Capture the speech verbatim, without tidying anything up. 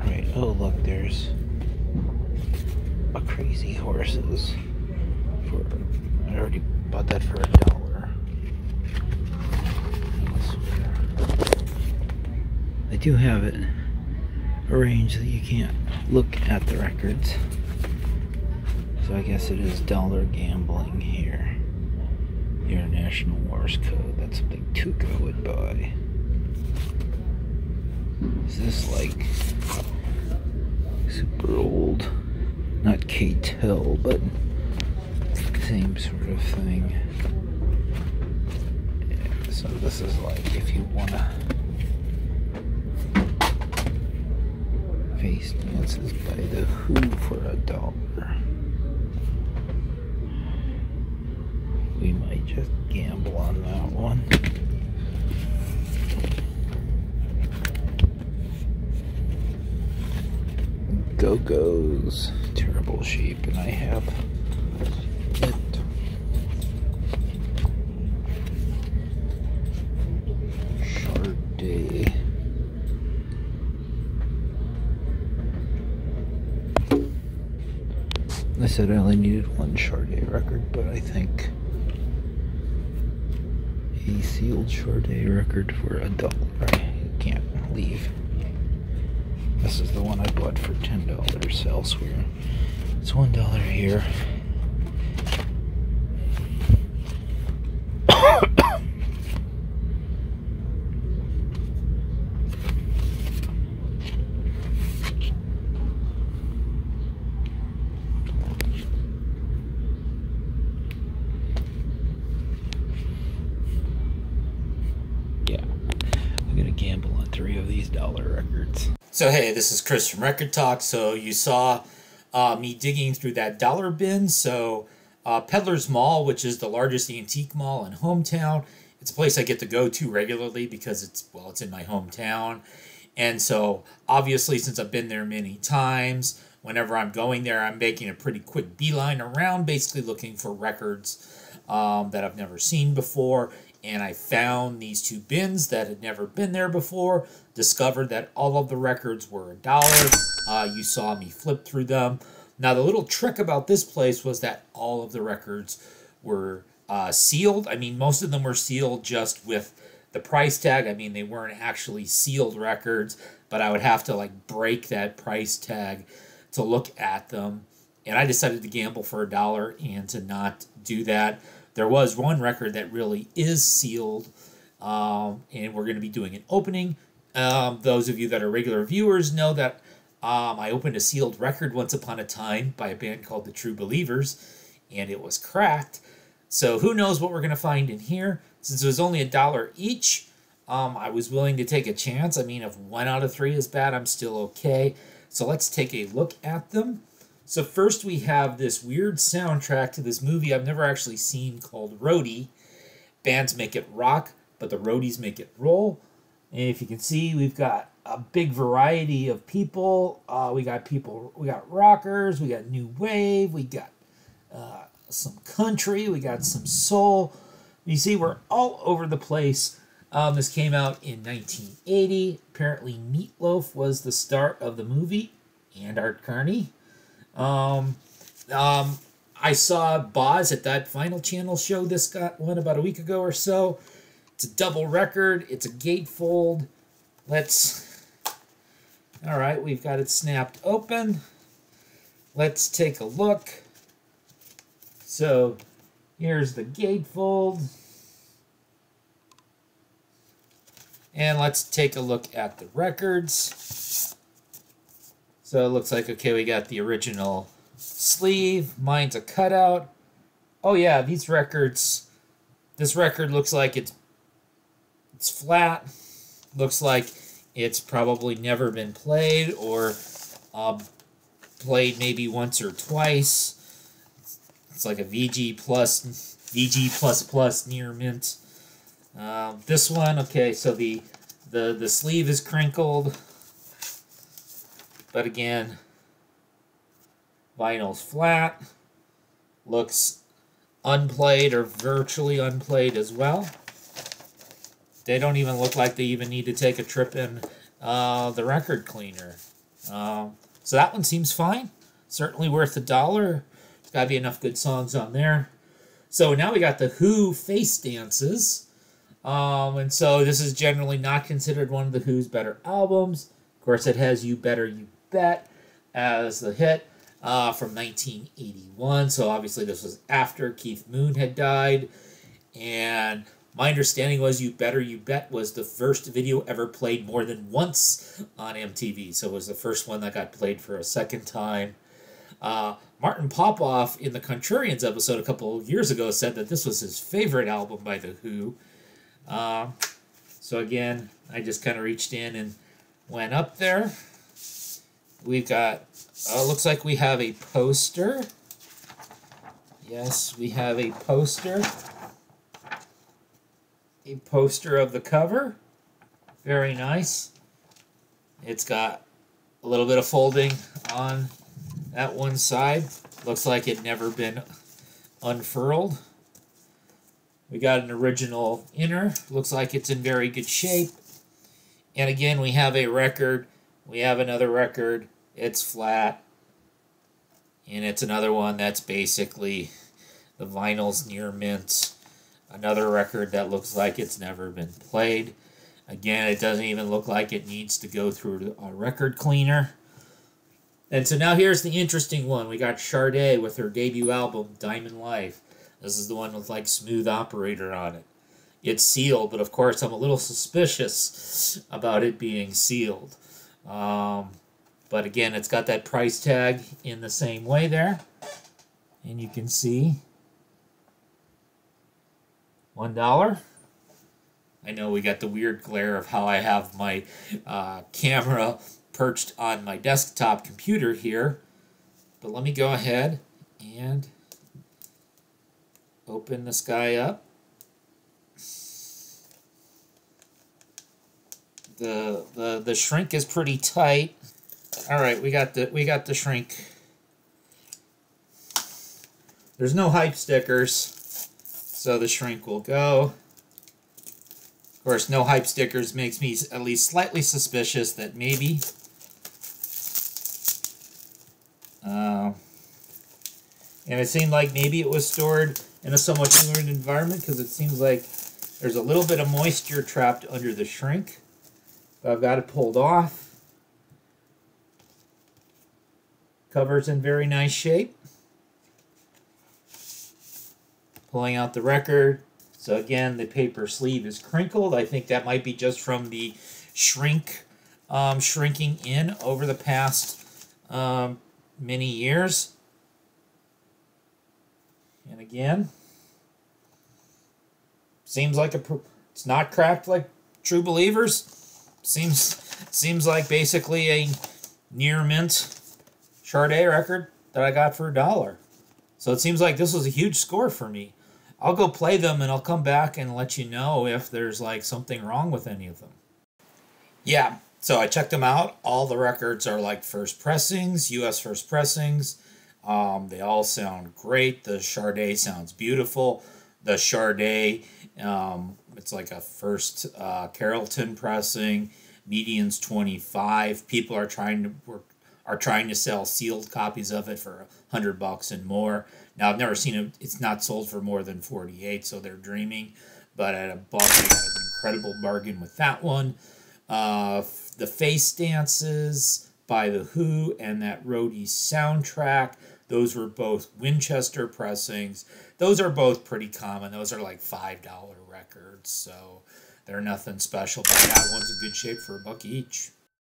Alright, oh look, there's a Crazy Horses. For I already bought that for a dollar. They do have it arranged that you can't look at the records. So I guess it is dollar gambling here. The International Wars Code, that's something Tuco would buy. Is this like super old? Not K-Tel, but same sort of thing. Yeah, so this is like if you wanna Face Dances by the Who for a dollar. We might just gamble on that one. Go Go's Terrible Sheep, and I have it. Sade. I said I only needed one Sade record, but I think a sealed Sade record for a dollar you can't leave. This is the one I bought for ten dollars elsewhere. It's one dollar here. Yeah, I'm gonna gamble on three of these dollar records. So hey, this is Chris from Rekkid Talk. So you saw uh, me digging through that dollar bin. So uh, Peddler's Mall, which is the largest antique mall in hometown, it's a place I get to go to regularly because it's, well, it's in my hometown. And so obviously since I've been there many times, whenever I'm going there, I'm making a pretty quick beeline around, basically looking for records um, that I've never seen before. And I found these two bins that had never been there before. Discovered that all of the records were a dollar. Uh, you saw me flip through them. Now, the little trick about this place was that all of the records were uh, sealed. I mean, most of them were sealed just with the price tag. I mean, they weren't actually sealed records, but I would have to like break that price tag to look at them. And I decided to gamble for a dollar and to not do that. There was one record that really is sealed, um, and we're going to be doing an opening. Um, those of you that are regular viewers know that um, I opened a sealed record once upon a time by a band called the True Believers, and it was cracked. So who knows what we're going to find in here. Since it was only a dollar each, um, I was willing to take a chance. I mean, if one out of three is bad, I'm still okay. So let's take a look at them. So first we have this weird soundtrack to this movie I've never actually seen called Roadie. Bands make it rock, but the roadies make it roll. And if you can see, we've got a big variety of people. Uh, we got people, we got rockers, we got new wave, we got uh, some country, we got some soul. You see, we're all over the place. Um, this came out in nineteen eighty. Apparently Meatloaf was the star of the movie, and Art Carney. Um, um, I saw Boz at that Vinyl Channel show. This got one about a week ago or so. It's a double record. It's a gatefold. Let's, all right, we've got it snapped open. Let's take a look. So here's the gatefold. And let's take a look at the records. So it looks like, okay, we got the original sleeve. Mine's a cutout. Oh yeah, these records, this record looks like it's it's flat. Looks like it's probably never been played or um, played maybe once or twice. It's like a V G plus, V G plus plus near mint. Uh, this one, okay, so the, the, the sleeve is crinkled. But again, vinyl's flat, looks unplayed or virtually unplayed as well. They don't even look like they even need to take a trip in uh, the record cleaner. Um, so that one seems fine. Certainly worth a dollar. There's got to be enough good songs on there. So now we got the Who Face Dances. Um, and so this is generally not considered one of the Who's better albums. Of course, it has You Better You Bet as the hit uh, from nineteen eighty-one. So obviously this was after Keith Moon had died. And my understanding was You Better You Bet was the first video ever played more than once on M T V. So it was the first one that got played for a second time. Uh, Martin Popoff in the Contrarians episode a couple of years ago said that this was his favorite album by The Who. Uh, so again, I just kind of reached in and went up there. We've got, uh, looks like we have a poster. Yes, we have a poster. A poster of the cover. Very nice. It's got a little bit of folding on that one side. Looks like it never been unfurled. We got an original inner. Looks like it's in very good shape. And again, we have a record. We have another record. It's flat. And it's another one that's basically the vinyl's near mint. Another record that looks like it's never been played. Again, it doesn't even look like it needs to go through a record cleaner. And so now here's the interesting one. We got Sade with her debut album, Diamond Life. This is the one with like Smooth Operator on it. It's sealed, but of course I'm a little suspicious about it being sealed. Um, but again, it's got that price tag in the same way there. And you can see one dollar. I know we got the weird glare of how I have my uh, camera perched on my desktop computer here. But let me go ahead and open this guy up. The, the the shrink is pretty tight. All right, we got the we got the shrink. There's no hype stickers, so the shrink will go. Of course, no hype stickers makes me at least slightly suspicious that maybe uh, and it seemed like maybe it was stored in a somewhat humid environment, because it seems like there's a little bit of moisture trapped under the shrink. I've got it pulled off. Cover's in very nice shape. Pulling out the record. So again, the paper sleeve is crinkled. I think that might be just from the shrink um, shrinking in over the past um, many years. And again, seems like a it's not cracked like True Believers. Seems seems like basically a near mint Sade record that I got for a dollar. So it seems like this was a huge score for me. I'll go play them and I'll come back and let you know if there's like something wrong with any of them. Yeah, so I checked them out. All the records are like first pressings, U S first pressings. Um, they all sound great. The Sade sounds beautiful. The Sade, um, it's like a first uh, Carrollton pressing. Median's twenty-five. People are trying to work, are trying to sell sealed copies of it for a hundred bucks and more. Now I've never seen it. It's not sold for more than forty-eight, so they're dreaming. But at a buck, I got an incredible bargain with that one. Uh, the Face Dances by The Who and that Roadie soundtrack. Those were both Winchester pressings. Those are both pretty common. Those are like five dollar records, so they're nothing special. But that one's in good shape for a buck each.